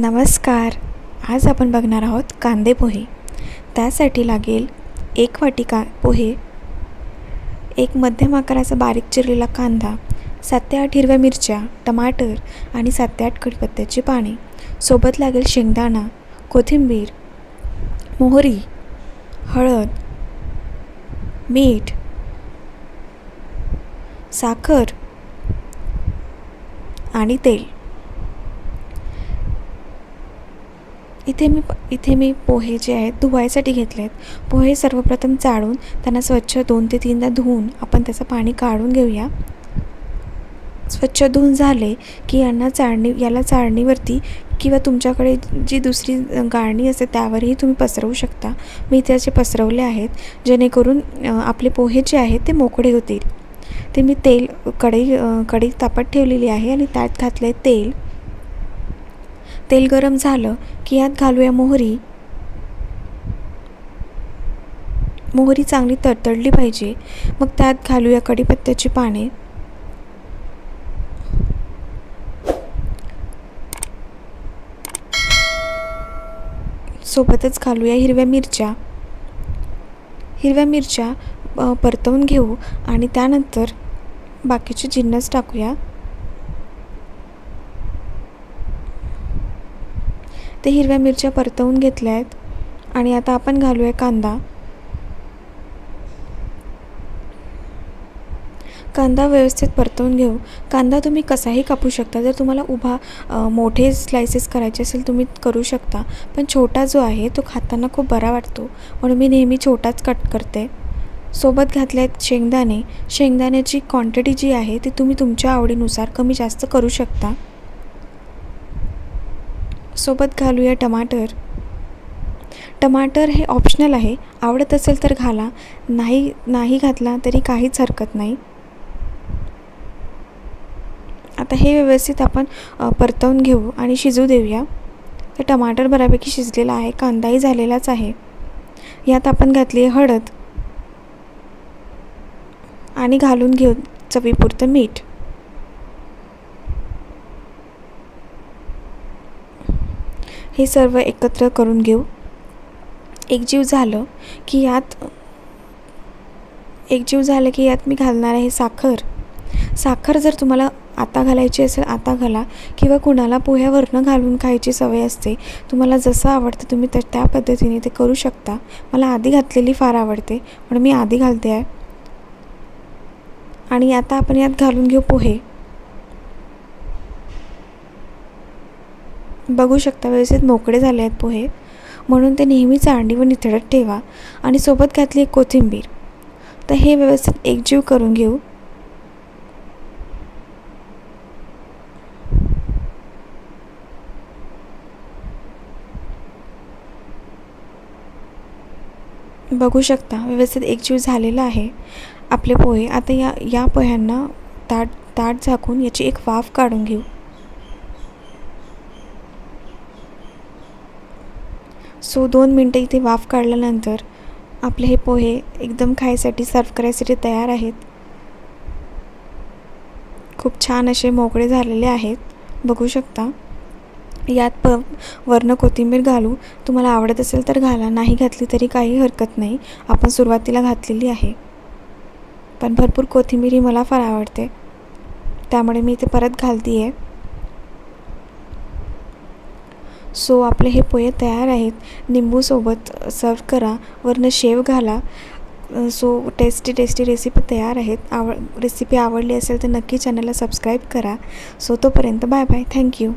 नमस्कार, आज आपण बघणार आहोत कांदे पोहे। त्यासाठी लागेल एक वाटी पोहे, एक मध्यम आकाराचा बारीक चिरलेला कांदा, 7 ते 8 हिरव्या मिरच्या, टमाटर आणि 7 ते 8 कढीपत्त्याची पाने। सोबत लागेल शेंगदाणा, कोथिंबीर, मोहरी, हळद, मीठ, साखर आणि तेल। इथे मी पोहे जे आहेत धुवायसाठी घेतलेत। पोहे सर्वप्रथम चाळून त्यांना स्वच्छ 2 ते 3दा धुवून आपण त्याचं पाणी काढून घेऊया। स्वच्छ धुवून झाले की याला चाळणीवरती किंवा तुमच्याकडे जी दुसरी गाळणी असते त्यावरही तुम्ही पसरवू शकता। मी इथे असे पसरवले आहेत जेणेकरून आपले पोहे जे आहेत ते मोकळे होतील। ते मी तेल कढई तापत ठेवलेली आहे आणि त्यात घातले तेल। तेल गरम झालं की यात घालूया मोहरी। मोहरी चांगली तडतडली पाहिजे। मग त्यात घालूया कढीपत्त्याची पाने, सोबतच घालूया हिरव्या मिरच्या। हिरव्या मिरच्या परतवून घेऊ आणि त्यानंतर बाकीचे जिन्नस टाकूया। ते हिरव्या मिरच्या परतवून घेतल्या आहेत आणि आता आपण घालूया कांदा। कांदा व्यवस्थित परतवून घेऊ। कांदा तुम्ही कसाही कापू शकता। जर तुम्हाला उभा मोठे स्लायसेस करायचे असेल तुम्ही करू शकता, पण छोटा जो आहे तो खाताना खूप बरा वाटतो म्हणून मी नेहमी छोटाच कट करते। सोबत घातले आहेत शेंगदाणे। शेंगदाण्याची क्वांटिटी जी आहे ती तुम्ही तुमच्या आवडीनुसार कमी जास्त करू शकता। सोबत घालूया टमाटर। टमाटर हे ऑप्शनल आहे, आवडत असेल तर घाला, नाही घातला तरी काहीच हरकत नाही। आता हे व्यवस्थित आपण परतवून घेऊ आणि शिजू देऊया। तर टमाटर बऱ्यापैकी शिजलेला आहे, कांदाही झालेलाच आहे। यात आपण घातली आहे हळद आणि घालून घेऊ चवीपुरतं मीठ। हे सर्व एकत्र करून घेऊ। एकजीव झालं की यात मी घालणार आहे साखर। साखर जर तुम्हाला आता घालायची असेल आता घाला, किंवा कुणाला पोह्यावरनं घालून खायची सवय असते, तुम्हाला जसं आवडतं तुम्ही त्या पद्धतीने ते करू शकता। मला आधी घातलेली फार आवडते म्हणून मी आधी घालते आहे। आणि आता आपण यात घालून घेऊ पोहे। बघू शकता व्यवस्थित मोकळे झाले आहेत पोहे, म्हणून ते नेहमी चाळणीवर निथळत ठेवा। आणि सोबत घातली एक कोथिंबीर। तर हे व्यवस्थित एकजीव करून घेऊ। बघू शकता व्यवस्थित एकजीव झालेला आहे आपले पोहे। आता या पोह्यांना ताट झाकून याची एक वाफ काढून घेऊ। सो 2 मिनटं इथे वाफ काढल्यानंतर आपले हे पोहे एकदम खायसाठी सर्व करायसाठी तयार आहेत। खूप छान असे मोकळे झालेले आहेत, बघू शकता। यात वरनं कोथिंबीर घालू, तुम्हाला आवडत असेल तर घाला, नाही घातली तरी काही हरकत नाही। आपण सुरुवातीला घातलेली आहे, पण भरपूर कोथिंबीर ही मला फार आवडते त्यामुळे मी इथे परत घालते आहे। सो आपले हे पोहे तयार आहेत। निंबूसोबत सर्व करा, वरनं शेव घाला। सो टेस्टी रेसिपी तयार आहेत। रेसिपी आवडली असेल तर नक्की चॅनलला सबस्क्राईब करा। सो तोपर्यंत बाय बाय, थँक्यू।